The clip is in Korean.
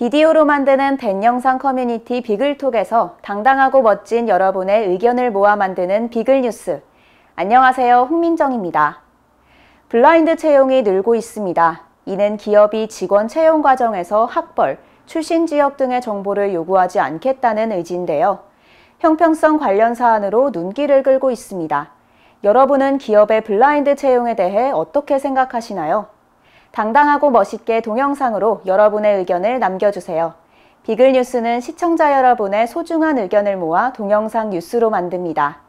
비디오로 만드는 댄영상 커뮤니티 비글톡에서 당당하고 멋진 여러분의 의견을 모아 만드는 비글뉴스. 안녕하세요, 홍민정입니다. 블라인드 채용이 늘고 있습니다. 이는 기업이 직원 채용 과정에서 학벌, 출신 지역 등의 정보를 요구하지 않겠다는 의지인데요. 형평성 관련 사안으로 눈길을 끌고 있습니다. 여러분은 기업의 블라인드 채용에 대해 어떻게 생각하시나요? 당당하고 멋있게 동영상으로 여러분의 의견을 남겨주세요. 비글뉴스는 시청자 여러분의 소중한 의견을 모아 동영상 뉴스로 만듭니다.